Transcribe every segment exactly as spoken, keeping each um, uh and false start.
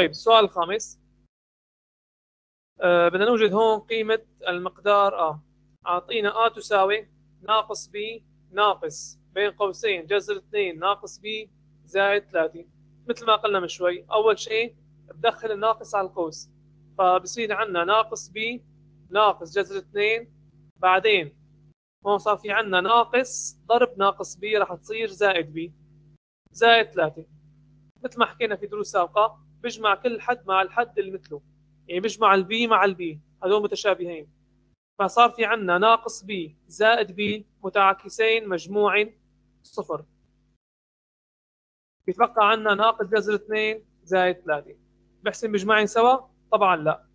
طيب السؤال الخامس، آه بدنا نوجد هون قيمة المقدار A. أعطينا A تساوي ناقص B ناقص بين قوسين جذر اثنين ناقص B زائد ثلاثة. مثل ما قلنا من شوي، أول شيء بدخل الناقص على القوس، فبصير عندنا ناقص B ناقص جذر اثنين، بعدين هون صار في عندنا ناقص ضرب ناقص B راح تصير زائد B زائد ثلاثة. مثل ما حكينا في دروس سابقة، بجمع كل حد مع الحد اللي مثله، يعني بجمع البي مع البي، هذول متشابهين. فصار في عندنا ناقص بي زائد بي متعاكسين مجموع صفر. بيتبقى عندنا ناقص جذر اثنين زائد ثلاثة. بحسن مجمعين سوا؟ طبعا لا،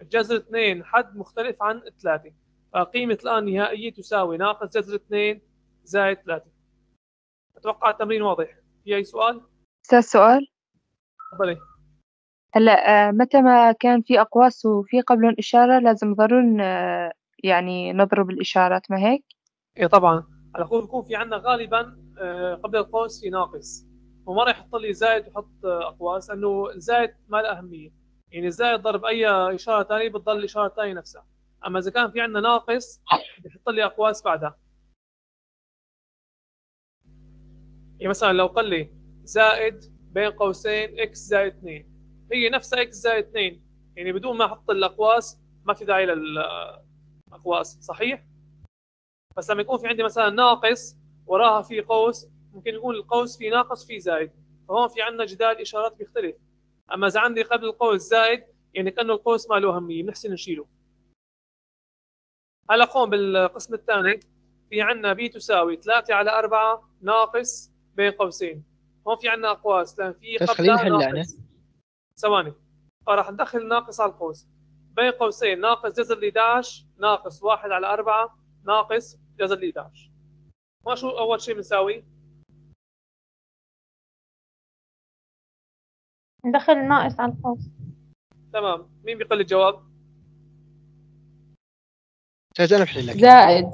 الجذر اثنين حد مختلف عن ثلاثة، فقيمة الآن نهائية تساوي ناقص جذر اثنين زائد ثلاثة. أتوقع التمرين واضح. في أي سؤال؟ أستاذ سؤال؟ تفضلي. هلا متى ما كان في أقواس وفي قبلهم إشارة لازم ضروري يعني نضرب الإشارات، ما هيك؟ إيه طبعاً، على طول يكون في عندنا غالباً قبل القوس في ناقص، وما راح يحط لي زائد ويحط أقواس، لأنه الزائد ما له أهمية، يعني الزائد ضرب أي إشارة ثانية بتضل الإشارة الثانية نفسها، أما إذا كان في عندنا ناقص بيحط لي أقواس بعدها. يعني مثلاً لو قال لي زائد بين قوسين إكس زائد اثنين، هي نفسها اكس زائد اثنين، يعني بدون ما احط الاقواس ما في داعي للاقواس، صحيح؟ بس لما يكون في عندي مثلا ناقص وراها في قوس، ممكن يكون القوس في ناقص في زائد، فهون في عندنا جدال اشارات بيختلف. اما اذا عندي قبل القوس زائد، يعني كانه القوس ما له اهميه، بنحسن نشيله. هلا قوم بالقسم الثاني، في عندنا بي تساوي ثلاثة على أربعة ناقص بين قوسين، هون في عندنا اقواس لان في قبلها ناقص. ثواني، فراح ندخل ناقص على القوس، بين قوسين ناقص جذر ال إحدى عشر ناقص واحد على أربعة ناقص جذر ال إحدى عشر. ما شو أول شيء بنساوي؟ ندخل ناقص على القوس. تمام، مين بيقول لي الجواب؟ أستاذ أنا بحل لك. زائد.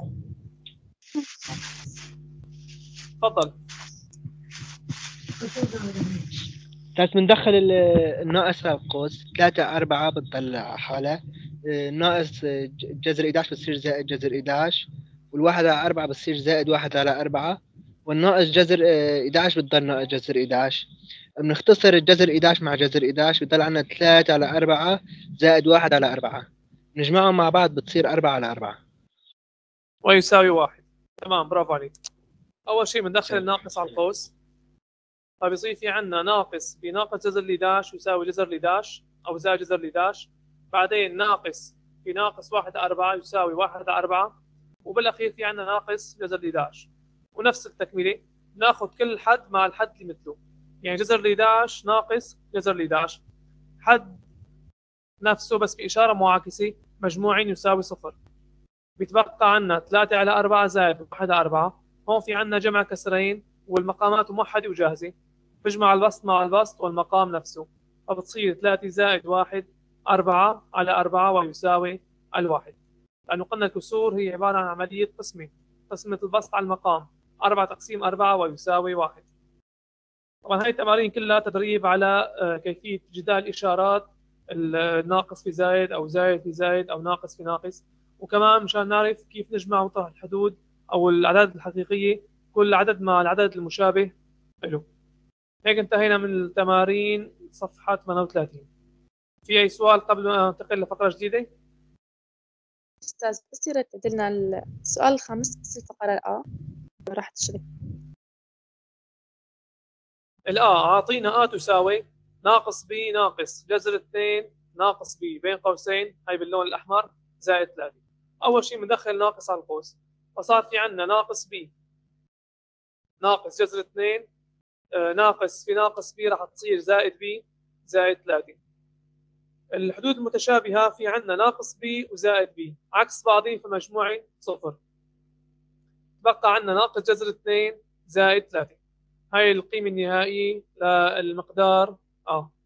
تفضل. بس بندخل الناقص على القوس، ثلاثة أربعة بتضل حالها، ناقص جذر إحدى عشر بتصير زائد جذر إحدى عشر، والواحد على أربعة بتصير زائد واحد على أربعة، والناقص جذر إحدى عشر بتضل ناقص جذر إحدى عشر. بنختصر الجذر إحدى عشر مع جذر إحدى عشر، بتضل عندنا ثلاثة على أربعة زائد واحد على أربعة، نجمعهم مع بعض بتصير أربعة على أربعة ويساوي واحد. تمام، برافو عليك. أول شيء بندخل الناقص على القوس، فبيصير في عندنا ناقص بناقص جذر ال إحدى عشر يساوي جذر ال إحدى عشر او زائد جذر ال إحدى عشر، بعدين ناقص في ناقص واحد على أربعة يساوي واحد على أربعة، وبالاخير في عندنا ناقص جذر ال إحدى عشر. ونفس التكمله، ناخذ كل حد مع الحد اللي مثله، يعني جذر ال إحدى عشر ناقص جذر ال إحدى عشر، حد نفسه بس باشاره معاكسه مجموعين يساوي صفر. بيتبقى عندنا ثلاثة على أربعة زائد واحد على أربعة، هون في عندنا جمع كسرين والمقامات موحده وجاهزه، بجمع البسط مع البسط والمقام نفسه، فبتصير ثلاثة زائد واحد أربعة على أربعة ويساوي الواحد، لأنه قلنا الكسور هي عبارة عن عملية قسمة، قسمة البسط على المقام، أربعة تقسيم أربعة ويساوي واحد. طبعا هاي التمارين كلها تدريب على كيفية جدال إشارات الناقص في زائد أو زائد في زائد أو ناقص في ناقص، وكمان مشان نعرف كيف نجمع ونطرح الحدود أو الأعداد الحقيقية، كل عدد مع العدد المشابه له. هيك انتهينا من التمارين صفحة ثمانية وثلاثين. في أي سؤال قبل ما ننتقل لفقرة جديدة؟ أستاذ بس يا ريت تعدلنا السؤال الخامس بس الفقرة الأ راح تشرح. الأ أعطينا أ تساوي ناقص ب ناقص جذر اثنين ناقص ب بين قوسين، هي باللون الأحمر، زائد ثلاثة. أول شيء بندخل ناقص على القوس، فصار في عندنا ناقص ب ناقص جذر اثنين ناقص في ناقص بي راح تصير زائد بي زائد ثلاثة. الحدود المتشابهة في عندنا ناقص بي وزائد بي عكس بعضين فمجموعي صفر. بقى عندنا ناقص جذر اثنين زائد ثلاثة، هاي القيمة النهائية للمقدار آه.